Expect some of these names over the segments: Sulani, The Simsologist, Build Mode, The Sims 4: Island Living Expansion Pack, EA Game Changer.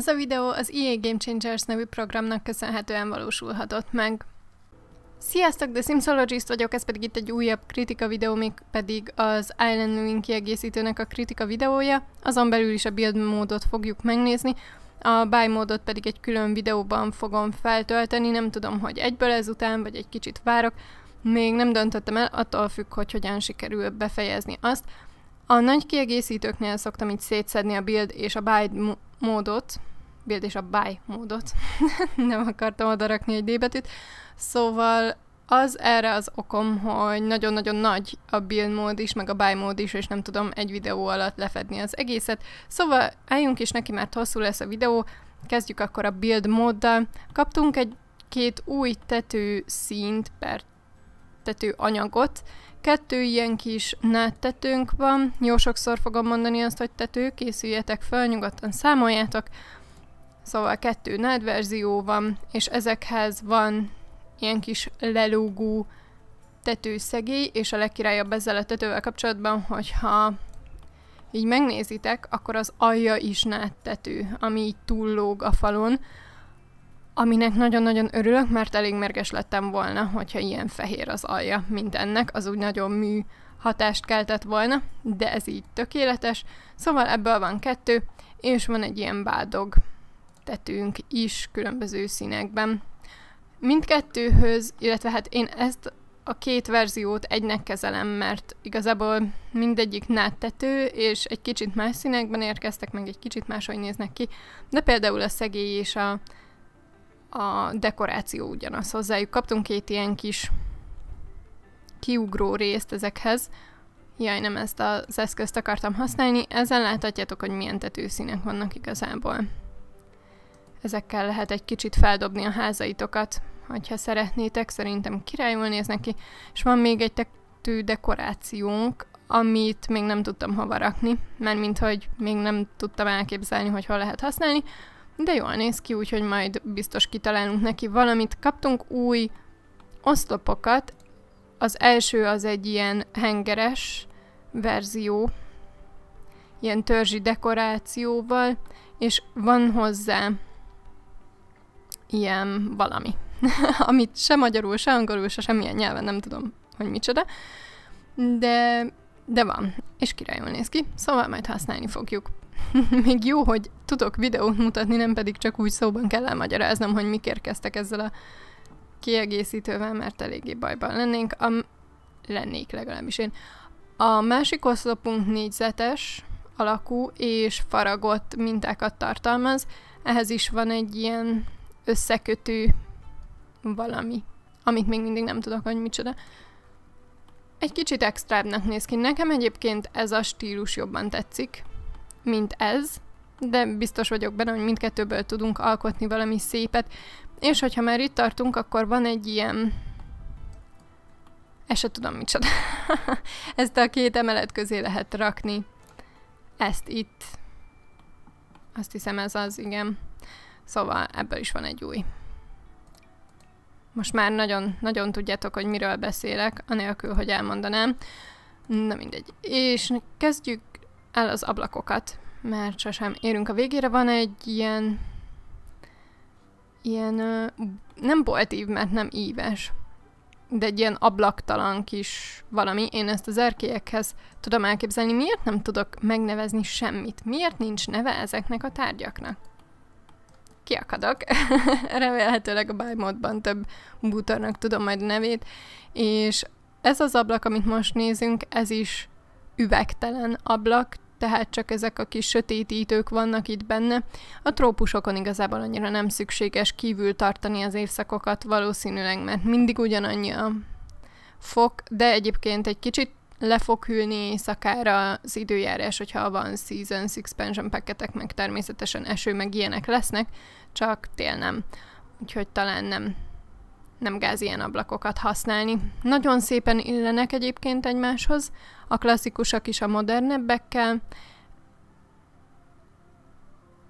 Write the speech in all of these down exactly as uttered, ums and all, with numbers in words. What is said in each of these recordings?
Ez a videó az í á Game Changers nevű programnak köszönhetően valósulhatott meg. Sziasztok, The Simsologist vagyok, ez pedig itt egy újabb kritika videó, még pedig az Island Living kiegészítőnek a kritika videója. Azon belül is a build módot fogjuk megnézni, a buy módot pedig egy külön videóban fogom feltölteni, nem tudom, hogy egyből ezután, vagy egy kicsit várok. Még nem döntöttem el, attól függ, hogy hogyan sikerül befejezni azt. A nagy kiegészítőknél szoktam így szétszedni a build és a buy módot, build és a buy módot, nem akartam odarakni egy D betűt, szóval az erre az okom, hogy nagyon-nagyon nagy a build mód is, meg a buy mód is, és nem tudom egy videó alatt lefedni az egészet, szóval álljunk is neki, mert hosszú lesz a videó, kezdjük akkor a build móddal. Kaptunk egy-két új tető színt per tető anyagot, kettő ilyen kis náttetőnk van, jó sokszor fogom mondani azt, hogy tető, készüljetek fel, nyugodtan számoljátok. Szóval kettő nád verzió van, és ezekhez van ilyen kis lelógó tetőszegély, és a legkirályabb ezzel a tetővel kapcsolatban, hogyha így megnézitek, akkor az alja is náttető, ami így túllóg a falon, aminek nagyon-nagyon örülök, mert elég mérges lettem volna, hogyha ilyen fehér az alja, mint ennek, az úgy nagyon mű hatást keltett volna, de ez így tökéletes, szóval ebből van kettő, és van egy ilyen bádog tetőnk is különböző színekben. Mindkettőhöz, illetve hát én ezt a két verziót egynek kezelem, mert igazából mindegyik náttető, és egy kicsit más színekben érkeztek, meg egy kicsit máshogy néznek ki, de például a szegély és a A dekoráció ugyanaz hozzájuk. Kaptunk két ilyen kis kiugró részt ezekhez. Jaj, nem ezt az eszközt akartam használni. Ezen láthatjátok, hogy milyen tetőszínek vannak igazából. Ezekkel lehet egy kicsit feldobni a házaitokat, hogyha szeretnétek. Szerintem királyul néznek ki. És van még egy tető dekorációnk, amit még nem tudtam hova rakni. Mert minthogy még nem tudtam elképzelni, hogy hol lehet használni. De jól néz ki, úgyhogy majd biztos kitalálunk neki valamit. Kaptunk új oszlopokat. Az első az egy ilyen hengeres verzió, ilyen törzsi dekorációval, és van hozzá ilyen valami, amit se magyarul, se angolul, se semmilyen nyelven nem tudom, hogy micsoda, de, de van, és királyul néz ki, szóval majd használni fogjuk. Még jó, hogy tudok videót mutatni, nem pedig csak úgy szóban kell elmagyaráznom, hogy mik érkeztek ezzel a kiegészítővel, mert eléggé bajban lennénk. A... lennék legalábbis én. A másik oszlopunk négyzetes alakú és faragott mintákat tartalmaz. Ehhez is van egy ilyen összekötő valami, amit még mindig nem tudok, hogy micsoda. Egy kicsit extrábbnak néz ki. Nekem egyébként ez a stílus jobban tetszik, mint ez, de biztos vagyok benne, hogy mindkettőből tudunk alkotni valami szépet, és hogyha már itt tartunk, akkor van egy ilyen... ezt se tudom micsoda. Ezt a két emelet közé lehet rakni. Ezt itt. Azt hiszem ez az, igen. Szóval ebből is van egy új. Most már nagyon, nagyon tudjátok, hogy miről beszélek, anélkül, hogy elmondanám. Na mindegy. És kezdjük el az ablakokat, mert sosem érünk a végére. Van egy ilyen, ilyen nem boltív, mert nem íves, de egy ilyen ablaktalan kis valami. Én ezt az erkélyekhez tudom elképzelni. Miért nem tudok megnevezni semmit? Miért nincs neve ezeknek a tárgyaknak? Kiakadok. Remélhetőleg a buy módban több bútornak tudom majd a nevét. És ez az ablak, amit most nézünk, ez is üvegtelen ablak, tehát csak ezek a kis sötétítők vannak itt benne. A trópusokon igazából annyira nem szükséges kívül tartani az évszakokat valószínűleg, mert mindig ugyanannyi a fok, de egyébként egy kicsit le fog hűlni éjszakára az időjárás, hogyha van Season Expansion Packetek, meg természetesen eső, meg ilyenek lesznek, csak tél nem. Úgyhogy talán nem, nem gáz ilyen ablakokat használni. Nagyon szépen illenek egyébként egymáshoz, a klasszikusak is a modernebbekkel.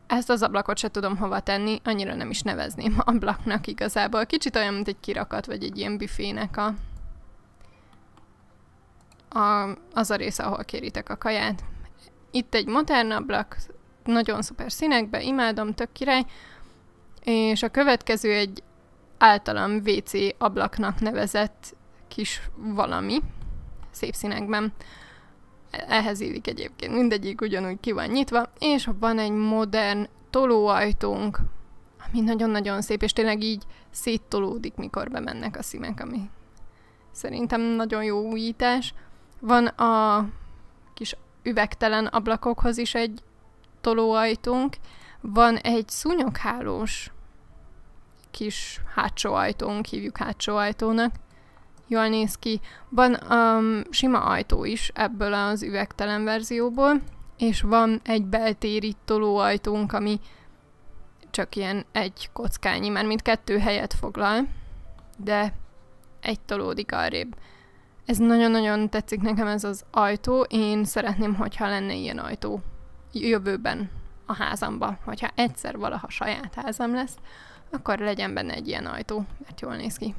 Ezt az ablakot se tudom hova tenni, annyira nem is nevezném ablaknak igazából. Kicsit olyan, mint egy kirakat, vagy egy ilyen büfének a, a, az a része, ahol kéritek a kaját. Itt egy modern ablak, nagyon szuper színekbe, imádom, tök király. És a következő egy általam vé cé ablaknak nevezett kis valami, szép színekben. Ehhez illik egyébként, mindegyik ugyanúgy ki van nyitva, és van egy modern tolóajtónk, ami nagyon-nagyon szép, és tényleg így széttolódik, mikor bemennek a színek, ami szerintem nagyon jó újítás. Van a kis üvegtelen ablakokhoz is egy tolóajtónk, van egy szúnyoghálós kis hátsó ajtónk, hívjuk hátsó ajtónak, jól néz ki. Van um, sima ajtó is ebből az üvegtelen verzióból, és van egy beltéri tolóajtónk, ami csak ilyen egy kockányi, mert mint kettő helyet foglal, de egy tolódik arrébb. Ez nagyon-nagyon tetszik nekem, ez az ajtó. Én szeretném, hogyha lenne ilyen ajtó jövőben a házamba, hogyha egyszer valaha saját házam lesz, akkor legyen benne egy ilyen ajtó, mert jól néz ki.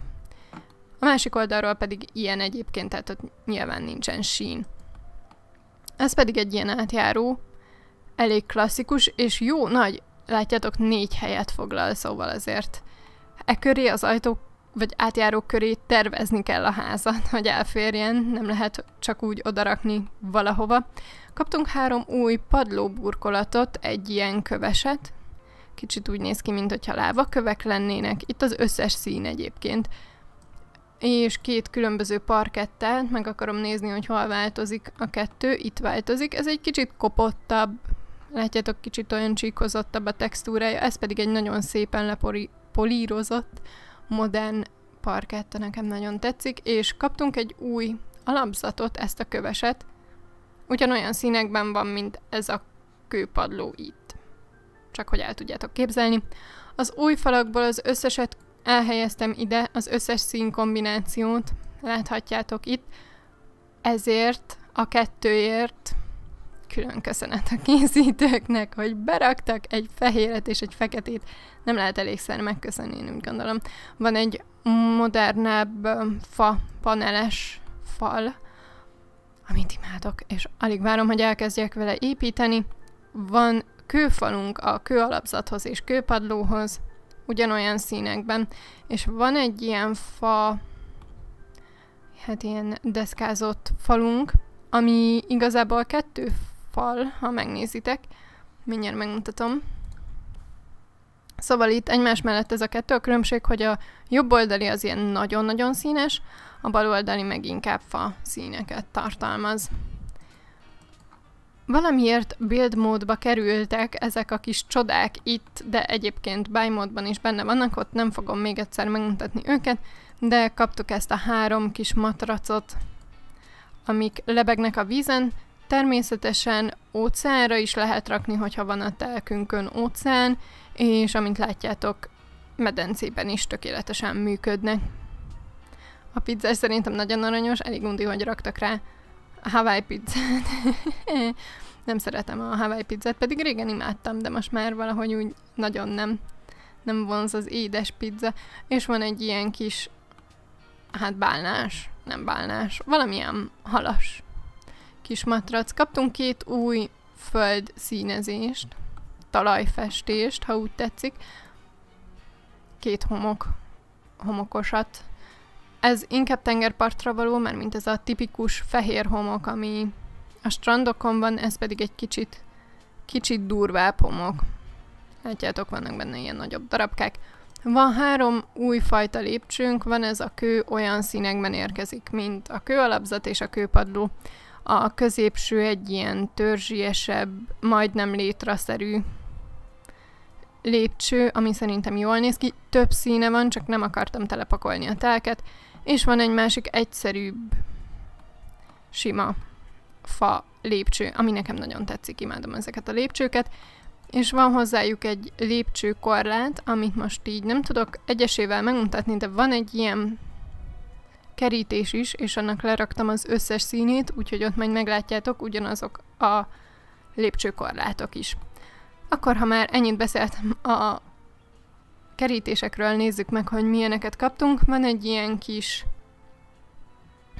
A másik oldalról pedig ilyen egyébként, tehát ott nyilván nincsen sín. Ez pedig egy ilyen átjáró, elég klasszikus, és jó nagy, látjátok, négy helyet foglal, szóval azért e köré, az ajtók vagy átjárók köré tervezni kell a házat, hogy elférjen, nem lehet csak úgy odarakni valahova. Kaptunk három új padlóburkolatot, egy ilyen köveset, kicsit úgy néz ki, mintha lávakövek lennének, itt az összes szín egyébként. És két különböző parkettát, meg akarom nézni, hogy hol változik a kettő, itt változik, ez egy kicsit kopottabb, látjátok, kicsit olyan csíkozottabb a textúrája, ez pedig egy nagyon szépen lepolírozott, modern parketta, nekem nagyon tetszik, és kaptunk egy új alapzatot, ezt a köveset, ugyanolyan színekben van, mint ez a kőpadló itt. Csak hogy el tudjátok képzelni. Az új falakból az összeset elhelyeztem ide, az összes szín kombinációt láthatjátok itt, ezért a kettőért külön köszönet a készítőknek, hogy beraktak egy fehéret és egy feketét, nem lehet elégszer megköszönni, én úgy gondolom. Van egy modernebb fa, paneles fal, amit imádok, és alig várom, hogy elkezdjek vele építeni. Van kőfalunk a kőalapzathoz és kőpadlóhoz, ugyanolyan színekben, és van egy ilyen fa, hát ilyen deszkázott falunk, ami igazából kettő fal, ha megnézitek, mindjárt megmutatom. Szóval itt egymás mellett ez a kettő, a különbség, hogy a jobb oldali az ilyen nagyon-nagyon színes, a bal oldali meg inkább fa színeket tartalmaz. Valamiért build módba kerültek ezek a kis csodák itt, de egyébként buy módban is benne vannak, ott nem fogom még egyszer megmutatni őket, de kaptuk ezt a három kis matracot, amik lebegnek a vízen. Természetesen óceánra is lehet rakni, hogyha van a telkünkön óceán, és amint látjátok, medencében is tökéletesen működnek. A pizzás szerintem nagyon aranyos, elég undi, hogy raktak rá a Hawaii pizzát. Nem szeretem a Hawaii pizzát, pedig régen imádtam, de most már valahogy úgy nagyon nem, nem vonz az édes pizza. És van egy ilyen kis, hát bálnás, nem bálnás, valamilyen halas kis matrac. Kaptunk két új föld színezést, talajfestést, ha úgy tetszik. Két homok, homokosat. Ez inkább tengerpartra való, mert mint ez a tipikus fehér homok, ami a strandokon van, ez pedig egy kicsit, kicsit durvább homok. Látjátok, vannak benne ilyen nagyobb darabkák. Van három újfajta lépcsőnk, van ez a kő, olyan színekben érkezik, mint a kőalapzat és a kőpadló. A középső egy ilyen törzsiesebb, majdnem létraszerű lépcső, ami szerintem jól néz ki. Több színe van, csak nem akartam telepakolni a telket. És van egy másik egyszerűbb, sima fa lépcső, ami nekem nagyon tetszik, imádom ezeket a lépcsőket. És van hozzájuk egy lépcsőkorlát, amit most így nem tudok egyesével megmutatni, de van egy ilyen kerítés is, és annak leraktam az összes színét, úgyhogy ott majd meglátjátok, ugyanazok a lépcsőkorlátok is. Akkor, ha már ennyit beszéltem a kerítésekről, nézzük meg, hogy milyeneket kaptunk. Van egy ilyen kis,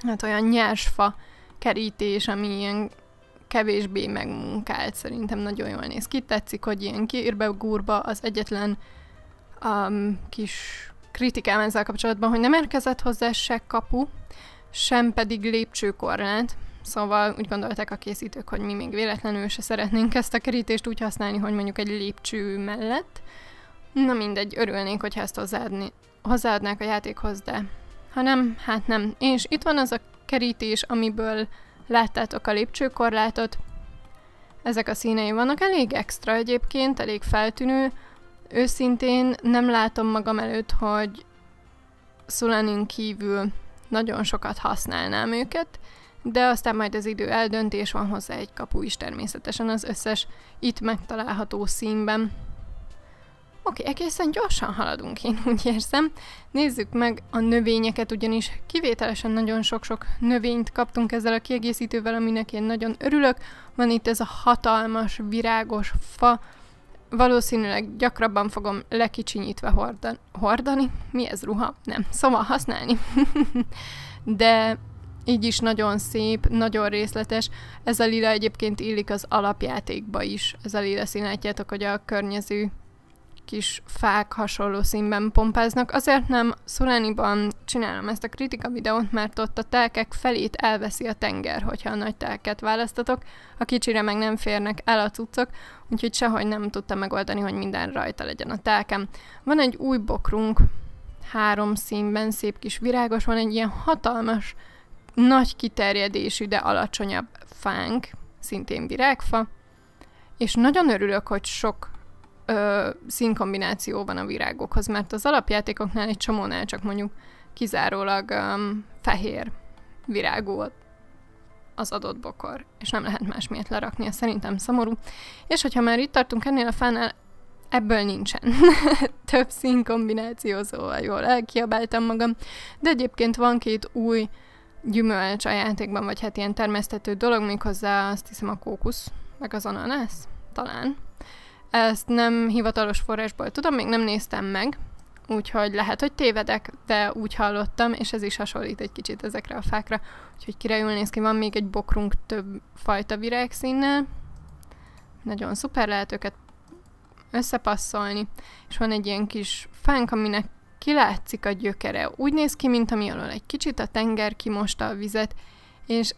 hát olyan nyársfa kerítés, ami ilyen kevésbé megmunkált, szerintem nagyon jól néz ki. Tetszik, hogy ilyen gírbe-gúrba. Az egyetlen um, kis kritikám ezzel kapcsolatban, hogy nem érkezett hozzá se kapu, sem pedig lépcsőkorlát. Szóval úgy gondolták a készítők, hogy mi még véletlenül se szeretnénk ezt a kerítést úgy használni, hogy mondjuk egy lépcső mellett. Na mindegy, örülnénk, hogyha ezt hozzáadni, hozzáadnák a játékhoz, de ha nem, hát nem. És itt van az a kerítés, amiből láttátok a lépcsőkorlátot. Ezek a színei vannak, elég extra egyébként, elég feltűnő. Őszintén nem látom magam előtt, hogy Sulanin kívül nagyon sokat használnám őket, de aztán majd az idő eldöntés, van hozzá egy kapu is természetesen az összes itt megtalálható színben. Oké, egészen gyorsan haladunk, én úgy érzem. Nézzük meg a növényeket, ugyanis kivételesen nagyon sok-sok növényt kaptunk ezzel a kiegészítővel, aminek én nagyon örülök. Van itt ez a hatalmas, virágos fa. Valószínűleg gyakrabban fogom lekicsinyítve hordani. Hordani? Mi ez, ruha? Nem. Szóval használni. De így is nagyon szép, nagyon részletes. Ez a lila egyébként illik az alapjátékba is. Ez a lila szín, látjátok, hogy a környező kis fák hasonló színben pompáznak. Azért nem Szulaniban csinálom ezt a kritika videót, mert ott a telkek felét elveszi a tenger, hogyha a nagy telket választatok. A kicsire meg nem férnek el a cuccok, úgyhogy sehogy nem tudtam megoldani, hogy minden rajta legyen a telkem. Van egy új bokrunk, három színben, szép kis virágos, van egy ilyen hatalmas, nagy kiterjedésű, de alacsonyabb fánk, szintén virágfa, és nagyon örülök, hogy sok Ö, színkombináció van a virágokhoz, mert az alapjátékoknál egy csomónál csak mondjuk kizárólag um, fehér virágú az adott bokor, és nem lehet más miatt lerakni, szerintem szomorú. És hogyha már itt tartunk ennél a fánál, ebből nincsen több színkombináció, szóval jól elkiabáltam magam, de egyébként van két új gyümölcs a játékban, vagy hát ilyen termesztető dolog, méghozzá azt hiszem a kókusz, meg az ananász, talán. Ezt nem hivatalos forrásból tudom, még nem néztem meg, úgyhogy lehet, hogy tévedek, de úgy hallottam, és ez is hasonlít egy kicsit ezekre a fákra, úgyhogy királyul néz ki, van még egy bokrunk több fajta virágszínnel, nagyon szuper, lehet őket összepasszolni, és van egy ilyen kis fánk, aminek kilátszik a gyökere, úgy néz ki, mint ami alól egy kicsit a tenger kimosta a vizet, és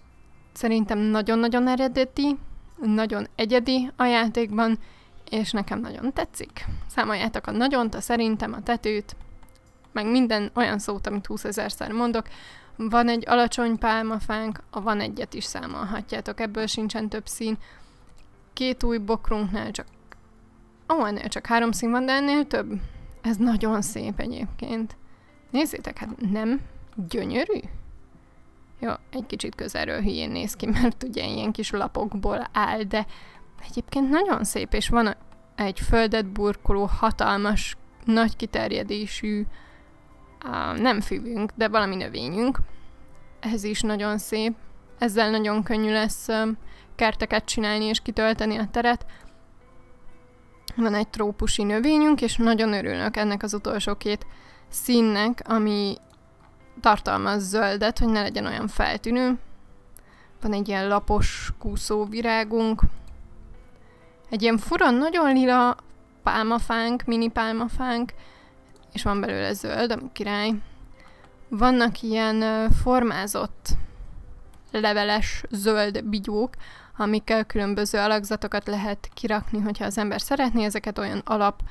szerintem nagyon-nagyon eredeti, nagyon egyedi a játékban, és nekem nagyon tetszik. Számoljátok a nagyont, a szerintem, a tetőt, meg minden olyan szót, amit húszezerszer mondok. Van egy alacsony pálmafánk, a van egyet is számolhatjátok, ebből sincsen több szín. Két új bokrunknál csak... Ó, oh, ennél csak három szín van, de ennél több. Ez nagyon szép egyébként. Nézzétek, hát nem gyönyörű? Jó, egy kicsit közelről hülyén néz ki, mert ugye ilyen kis lapokból áll, de... Egyébként nagyon szép, és van egy földet burkoló, hatalmas, nagy kiterjedésű, á, nem füvünk, de valami növényünk. Ez is nagyon szép. Ezzel nagyon könnyű lesz kerteket csinálni és kitölteni a teret. Van egy trópusi növényünk, és nagyon örülök ennek az utolsó két színnek, ami tartalmaz zöldet, hogy ne legyen olyan feltűnő. Van egy ilyen lapos kúszóvirágunk. Egy ilyen fura, nagyon lila pálmafánk, mini pálmafánk, és van belőle zöld, ami király. Vannak ilyen formázott, leveles zöld bigyók, amikkel különböző alakzatokat lehet kirakni, hogyha az ember szeretné. Ezeket olyan alap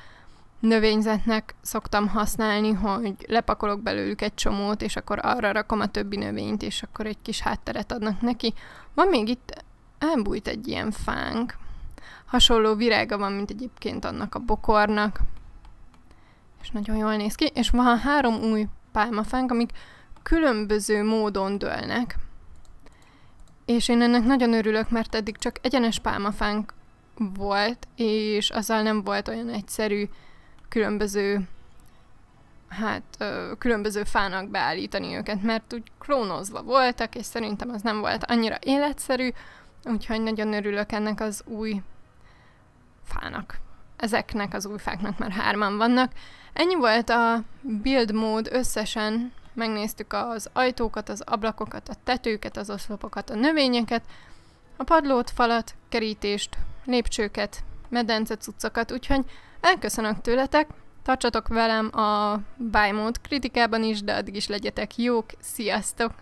növényzetnek szoktam használni, hogy lepakolok belőlük egy csomót, és akkor arra rakom a többi növényt, és akkor egy kis hátteret adnak neki. Van még itt, elbújt egy ilyen fánk. Hasonló virága van, mint egyébként annak a bokornak. És nagyon jól néz ki. És van három új pálmafánk, amik különböző módon dőlnek. És én ennek nagyon örülök, mert eddig csak egyenes pálmafánk volt, és azzal nem volt olyan egyszerű különböző, hát, különböző fának beállítani őket, mert úgy klónozva voltak, és szerintem az nem volt annyira életszerű, úgyhogy nagyon örülök ennek az új fának. Ezeknek az új fáknak már hárman vannak. Ennyi volt a build mód összesen. Megnéztük az ajtókat, az ablakokat, a tetőket, az oszlopokat, a növényeket. A padlót, falat, kerítést, lépcsőket, medence cuccokat, úgyhogy elköszönök tőletek, tartsatok velem a Buy Mode kritikában is, de addig is legyetek jók, sziasztok!